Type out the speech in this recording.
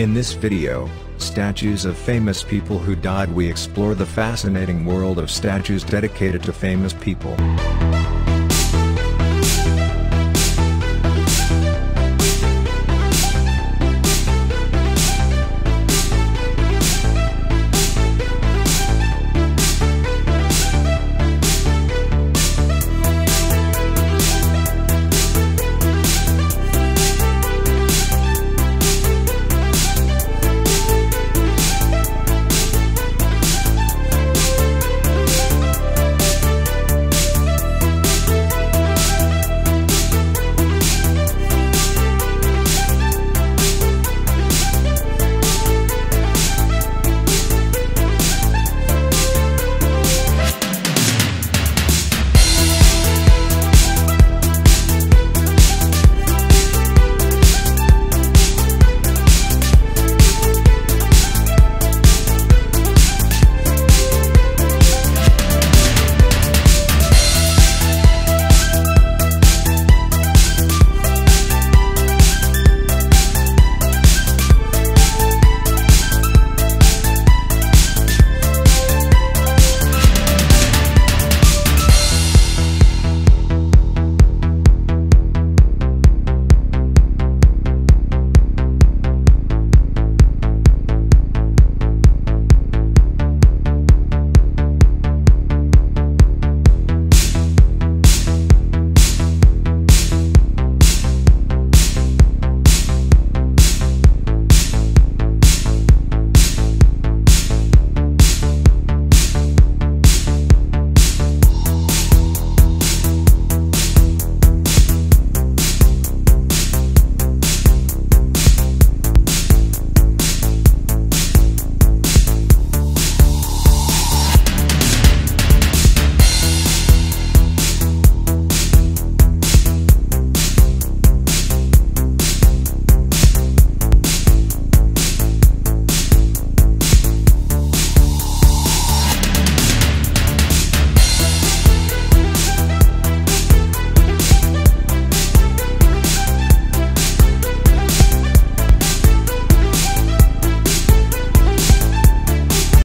In this video, Statues of Famous People Who Died, we explore the fascinating world of statues dedicated to famous people.